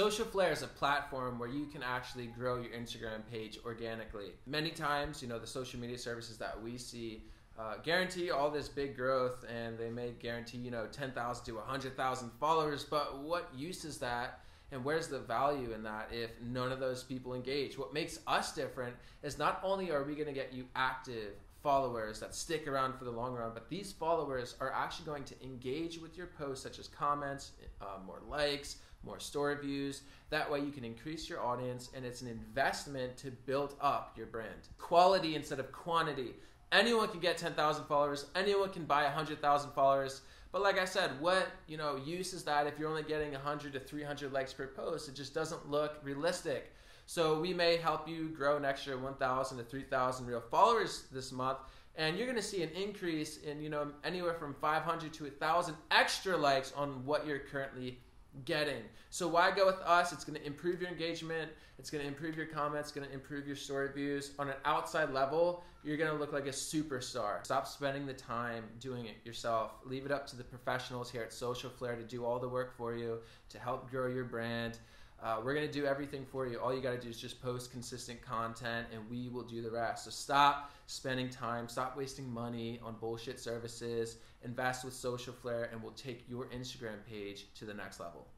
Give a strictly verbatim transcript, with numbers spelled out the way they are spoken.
SocialFlare is a platform where you can actually grow your Instagram page organically. Many times, you know, the social media services that we see uh, guarantee all this big growth, and they may guarantee, you know, ten thousand to one hundred thousand followers, but what use is that? And where's the value in that if none of those people engage? What makes us different is not only are we going to get you active followers that stick around for the long run, but these followers are actually going to engage with your posts, such as comments, uh, more likes, more story views. That way you can increase your audience, and it's an investment to build up your brand. Quality instead of quantity. Anyone can get ten thousand followers. Anyone can buy one hundred thousand followers. But like I said, what you know use is that if you're only getting one hundred to three hundred likes per post? It just doesn't look realistic. So we may help you grow an extra one thousand to three thousand real followers this month, and you're going to see an increase in you know anywhere from five hundred to one thousand extra likes on what you're currently getting. So why go with us? It's going to improve your engagement, it's going to improve your comments, it's going to improve your story views. On an outside level, you're going to look like a superstar. Stop spending the time doing it yourself. Leave it up to the professionals here at SocialFlare to do all the work for you, to help grow your brand. Uh, we're going to do everything for you. All you got to do is just post consistent content, and we will do the rest. So stop spending time, stop wasting money on bullshit services, invest with SocialFlare, and we'll take your Instagram page to the next level.